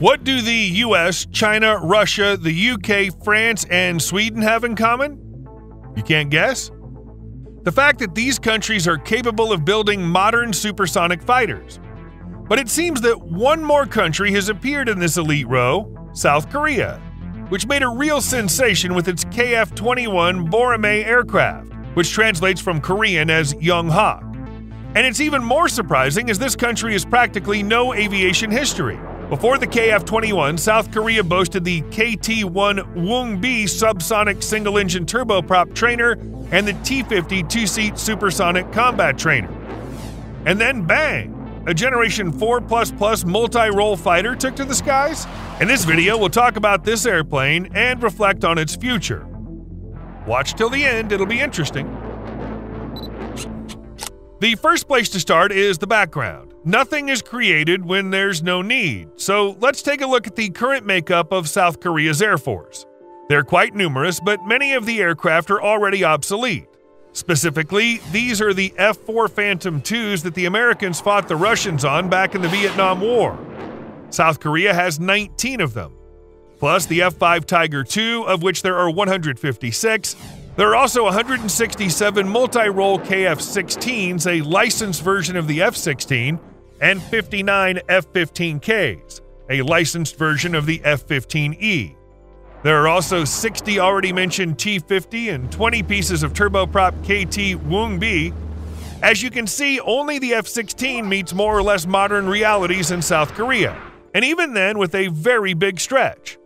What do the US, China, Russia, the UK, France, and Sweden have in common? You can't guess? The fact that these countries are capable of building modern supersonic fighters. But it seems that one more country has appeared in this elite row, South Korea, which made a real sensation with its KF-21 Boramae aircraft, which translates from Korean as Yonghak. And it's even more surprising as this country has practically no aviation history. Before the KF-21, South Korea boasted the KT-1 Woongbi subsonic single-engine turboprop trainer and the T-50 two-seat supersonic combat trainer. And then bang! A Generation 4++ multi-role fighter took to the skies? In this video, we'll talk about this airplane and reflect on its future. Watch till the end, it'll be interesting. The first place to start is the background. Nothing is created when there's no need, so let's take a look at the current makeup of South Korea's Air Force. They're quite numerous, but many of the aircraft are already obsolete. Specifically, these are the F-4 Phantom IIs that the Americans fought the Russians on back in the Vietnam War. South Korea has 19 of them, plus the F-5 Tiger II, of which there are 156, There are also 167 multi-role KF-16s, a licensed version of the F-16, and 59 F-15Ks, a licensed version of the F-15E. There are also 60 already mentioned T-50 and 20 pieces of turboprop KT Woongbi. As you can see, only the F-16 meets more or less modern realities in South Korea, and even then with a very big stretch.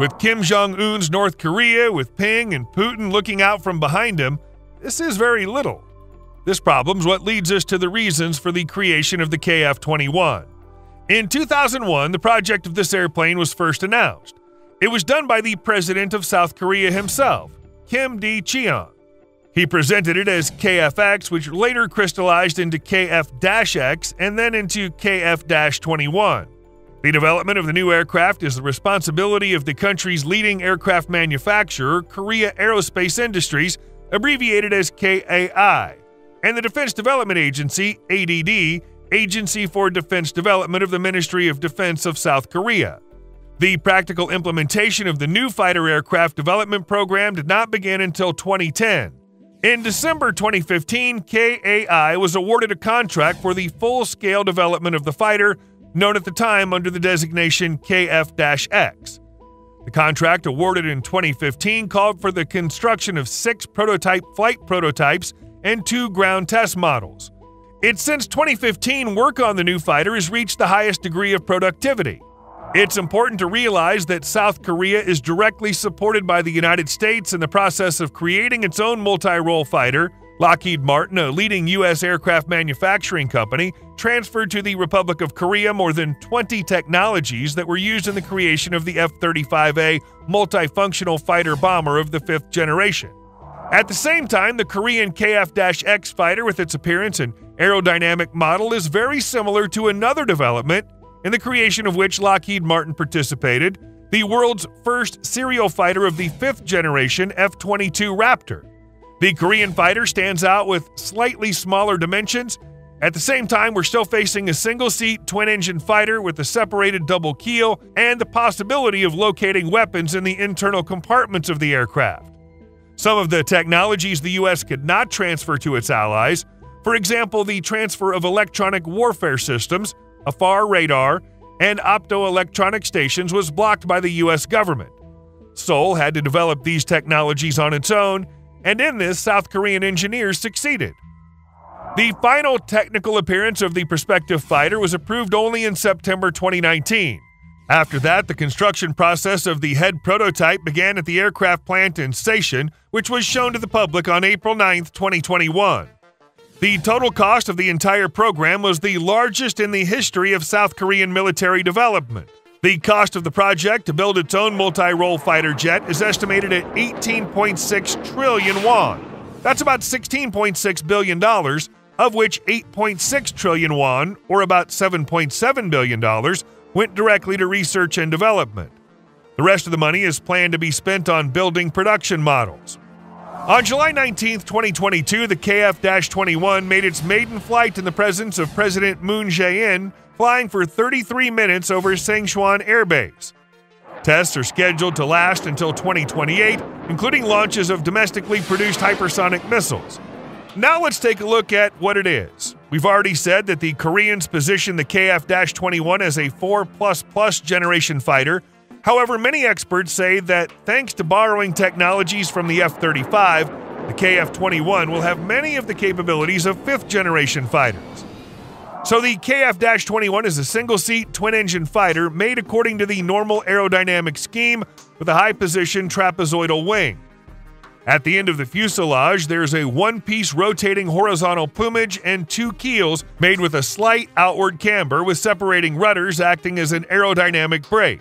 With Kim Jong-un's North Korea, with Pyongyang and Putin looking out from behind him, this is very little. This problem's what leads us to the reasons for the creation of the KF-21. In 2001, the project of this airplane was first announced. It was done by the president of South Korea himself, Kim Dae-jung. He presented it as KF-X, which later crystallized into KF-X and then into KF-21. The development of the new aircraft is the responsibility of the country's leading aircraft manufacturer, Korea Aerospace Industries, abbreviated as KAI, and the Defense Development Agency, ADD, Agency for Defense Development of the Ministry of Defense of South Korea. The practical implementation of the new fighter aircraft development program did not begin until 2010. In December 2015, KAI was awarded a contract for the full-scale development of the fighter, known at the time under the designation KF-X. The contract awarded in 2015 called for the construction of 6 prototype flight prototypes and 2 ground test models. It's since 2015 work on the new fighter has reached the highest degree of productivity. It's important to realize that South Korea is directly supported by the United States in the process of creating its own multi-role fighter. Lockheed Martin, a leading U.S. aircraft manufacturing company, transferred to the Republic of Korea more than 20 technologies that were used in the creation of the F-35A multifunctional fighter bomber of the 5th generation. At the same time, the Korean KF-X fighter, with its appearance and aerodynamic model, is very similar to another development, in the creation of which Lockheed Martin participated, the world's first serial fighter of the 5th generation F-22 Raptor. The Korean fighter stands out with slightly smaller dimensions. At the same time, we're still facing a single-seat, twin-engine fighter with a separated double keel and the possibility of locating weapons in the internal compartments of the aircraft. Some of the technologies the U.S. could not transfer to its allies, for example, the transfer of electronic warfare systems, a FAR radar, and optoelectronic stations was blocked by the U.S. government. Seoul had to develop these technologies on its own, and in this, South Korean engineers succeeded. The final technical appearance of the prospective fighter was approved only in September 2019. After that, the construction process of the head prototype began at the aircraft plant in Sacheon, which was shown to the public on April 9, 2021. The total cost of the entire program was the largest in the history of South Korean military development. The cost of the project to build its own multi-role fighter jet is estimated at 18.6 trillion won. That's about $16.6 billion, of which 8.6 trillion won, or about $7.7 billion, went directly to research and development. The rest of the money is planned to be spent on building production models. On July 19, 2022, the KF-21 made its maiden flight in the presence of President Moon Jae-in flying for 33 minutes over Sangjuan Air Base. Tests are scheduled to last until 2028, including launches of domestically produced hypersonic missiles. Now let's take a look at what it is. We've already said that the Koreans position the KF-21 as a 4++ generation fighter. However, many experts say that thanks to borrowing technologies from the F-35, the KF-21 will have many of the capabilities of 5th generation fighters. So the KF-21 is a single-seat, twin-engine fighter made according to the normal aerodynamic scheme with a high-position trapezoidal wing. At the end of the fuselage, there's a one-piece rotating horizontal plumage and two keels made with a slight outward camber with separating rudders acting as an aerodynamic brake.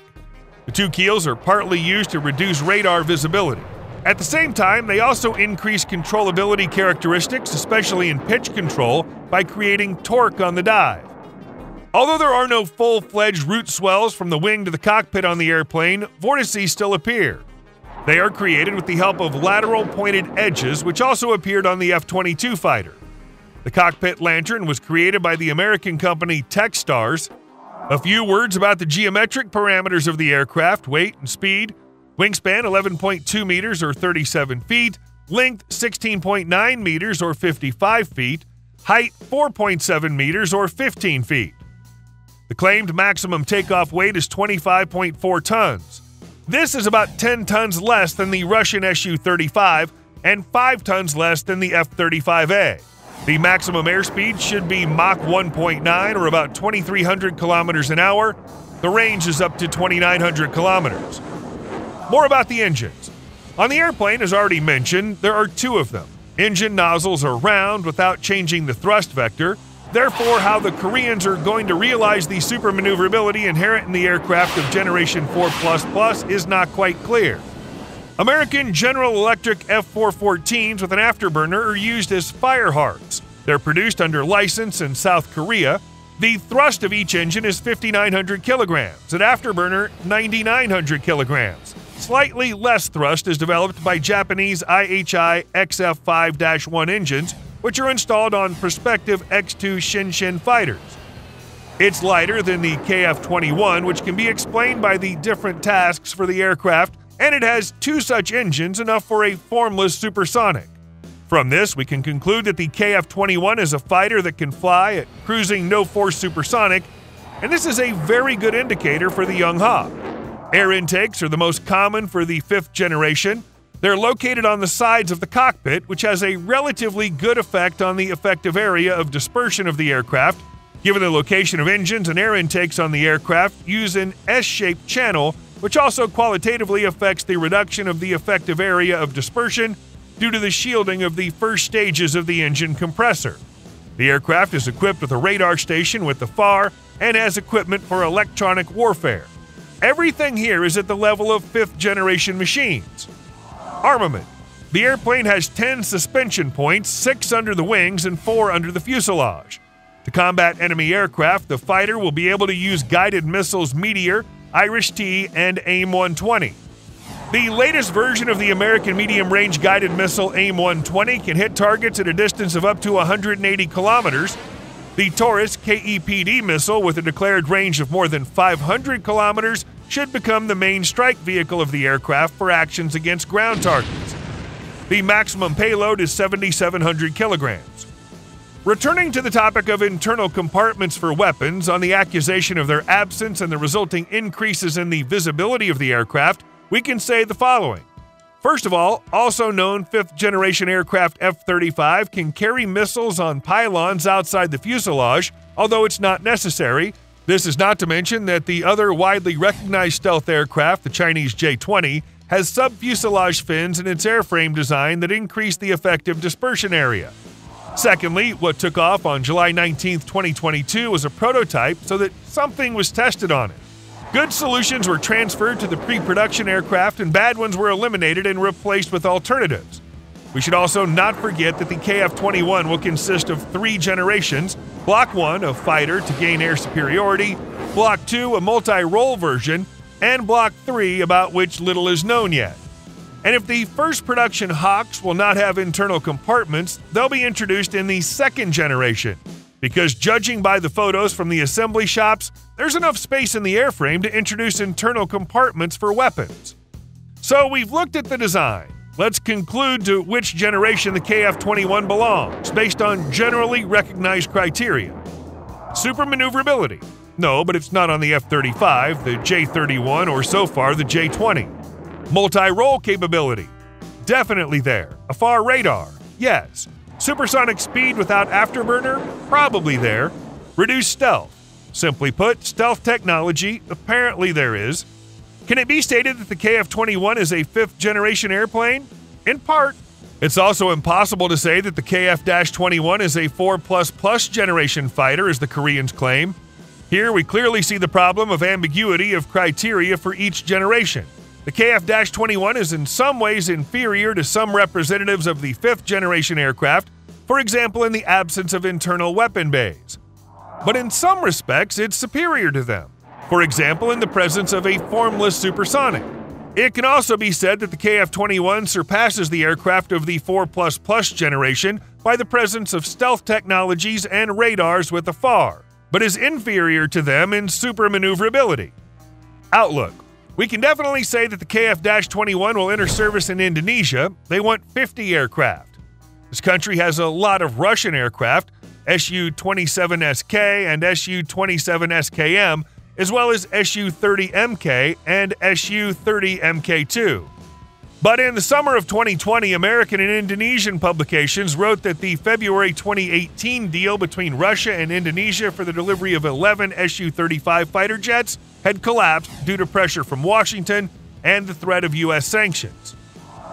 The two keels are partly used to reduce radar visibility. At the same time, they also increase controllability characteristics, especially in pitch control, by creating torque on the dive. Although there are no full-fledged root swells from the wing to the cockpit on the airplane, vortices still appear. They are created with the help of lateral pointed edges, which also appeared on the F-22 fighter. The cockpit lantern was created by the American company Techstars. A few words about the geometric parameters of the aircraft: weight and speed. Wingspan 11.2 meters or 37 feet, length 16.9 meters or 55 feet, height 4.7 meters or 15 feet. The claimed maximum takeoff weight is 25.4 tons. This is about 10 tons less than the Russian Su-35 and 5 tons less than the F-35A. The maximum airspeed should be Mach 1.9 or about 2,300 kilometers an hour. The range is up to 2,900 kilometers. More about the engines. On the airplane, as already mentioned, there are two of them. Engine nozzles are round without changing the thrust vector. Therefore, how the Koreans are going to realize the super maneuverability inherent in the aircraft of Generation 4++ is not quite clear. American General Electric F414s with an afterburner are used as fire hearts. They're produced under license in South Korea. The thrust of each engine is 5,900 kilograms, an afterburner 9,900 kilograms. Slightly less thrust is developed by Japanese IHI XF5-1 engines, which are installed on prospective X2 Shinshin fighters. It's lighter than the KF-21, which can be explained by the different tasks for the aircraft, and it has two such engines, enough for a formless supersonic. From this, we can conclude that the KF-21 is a fighter that can fly at cruising no-force supersonic, and this is a very good indicator for the Yonghap. Air intakes are the most common for the 5th generation. They're located on the sides of the cockpit, which has a relatively good effect on the effective area of dispersion of the aircraft. Given the location of engines and air intakes on the aircraft, use an S-shaped channel, which also qualitatively affects the reduction of the effective area of dispersion due to the shielding of the first stages of the engine compressor. The aircraft is equipped with a radar station with the FAR and has equipment for electronic warfare. Everything here is at the level of 5th generation machines. Armament. The airplane has 10 suspension points, 6 under the wings and 4 under the fuselage. To combat enemy aircraft, the fighter will be able to use guided missiles Meteor, IRIS-T, and AIM-120. The latest version of the American medium-range guided missile AIM-120 can hit targets at a distance of up to 180 kilometers. The Taurus KEPD missile, with a declared range of more than 500 kilometers, should become the main strike vehicle of the aircraft for actions against ground targets. The maximum payload is 7,700 kilograms. Returning to the topic of internal compartments for weapons, on the accusation of their absence and the resulting increases in the visibility of the aircraft, we can say the following. First of all, also known 5th generation aircraft F-35 can carry missiles on pylons outside the fuselage, although it's not necessary. This is not to mention that the other widely recognized stealth aircraft, the Chinese J-20, has sub-fuselage fins in its airframe design that increase the effective dispersion area. Secondly, what took off on July 19, 2022 was a prototype, so that something was tested on it. Good solutions were transferred to the pre-production aircraft and bad ones were eliminated and replaced with alternatives. We should also not forget that the KF-21 will consist of 3 generations: Block 1, a fighter to gain air superiority, Block 2, a multi-role version, and Block 3, about which little is known yet. And if the first production Hawks will not have internal compartments, they'll be introduced in the second generation. because judging by the photos from the assembly shops, there's enough space in the airframe to introduce internal compartments for weapons. So we've looked at the design. Let's conclude to which generation the KF-21 belongs based on generally recognized criteria. Super maneuverability. No, but it's not on the F-35, the J-31, or so far the J-20. Multi-role capability. Definitely there. A far radar. Yes. Supersonic speed without afterburner? Probably there. Reduced stealth. Simply put, stealth technology, apparently there is. Can it be stated that the KF-21 is a fifth-generation airplane? In part. It's also impossible to say that the KF-21 is a 4++ generation fighter, as the Koreans claim. Here we clearly see the problem of ambiguity of criteria for each generation. The KF-21 is in some ways inferior to some representatives of the 5th-generation aircraft, for example in the absence of internal weapon bays. But in some respects, it's superior to them, for example in the presence of a formless supersonic. It can also be said that the KF-21 surpasses the aircraft of the 4++ generation by the presence of stealth technologies and radars with a FAR, but is inferior to them in super maneuverability. Outlook. We can definitely say that the KF-21 will enter service in Indonesia. They want 50 aircraft. This country has a lot of Russian aircraft, Su-27SK and Su-27SKM, as well as Su-30MK and Su-30MK2. But in the summer of 2020, American and Indonesian publications wrote that the February 2018 deal between Russia and Indonesia for the delivery of 11 Su-35 fighter jets had collapsed due to pressure from Washington and the threat of U.S. sanctions.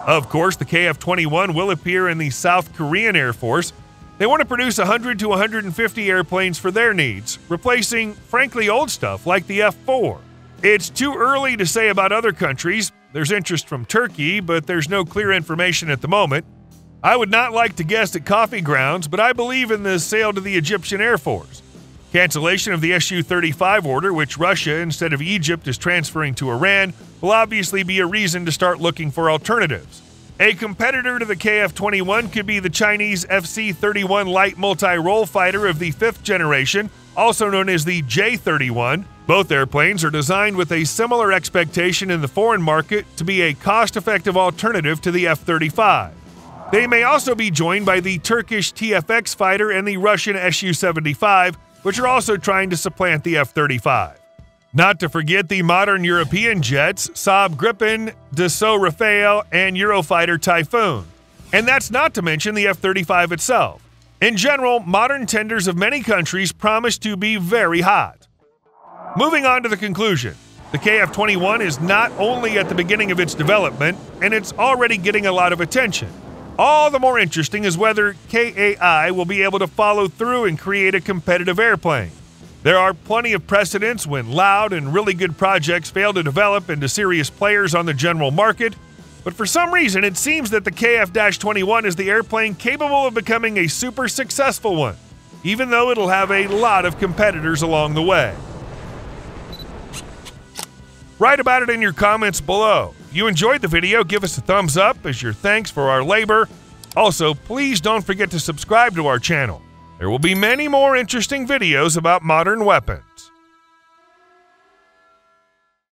Of course, the KF-21 will appear in the South Korean Air Force. They want to produce 100 to 150 airplanes for their needs, replacing, frankly, old stuff like the F-4. It's too early to say about other countries. There's interest from Turkey, but there's no clear information at the moment. I would not like to guess at coffee grounds, but I believe in the sale to the Egyptian Air Force. Cancellation of the Su-35 order, which Russia, instead of Egypt, is transferring to Iran, will obviously be a reason to start looking for alternatives. A competitor to the KF-21 could be the Chinese FC-31 light multi-role fighter of the 5th generation, also known as the J-31. Both airplanes are designed with a similar expectation in the foreign market to be a cost-effective alternative to the F-35. They may also be joined by the Turkish TF-X fighter and the Russian Su-75, which are also trying to supplant the F-35. Not to forget the modern European jets, Saab Gripen, Dassault Rafale, and Eurofighter Typhoon. And that's not to mention the F-35 itself. In general, modern tenders of many countries promise to be very hot. Moving on to the conclusion. The KF-21 is not only at the beginning of its development, and it's already getting a lot of attention. All the more interesting is whether KAI will be able to follow through and create a competitive airplane. There are plenty of precedents when loud and really good projects fail to develop into serious players on the general market, but for some reason it seems that the KF-21 is the airplane capable of becoming a super successful one, even though it'll have a lot of competitors along the way. Write about it in your comments below. If you enjoyed the video, give us a thumbs up as your thanks for our labor. Also, please don't forget to subscribe to our channel. There will be many more interesting videos about modern weapons.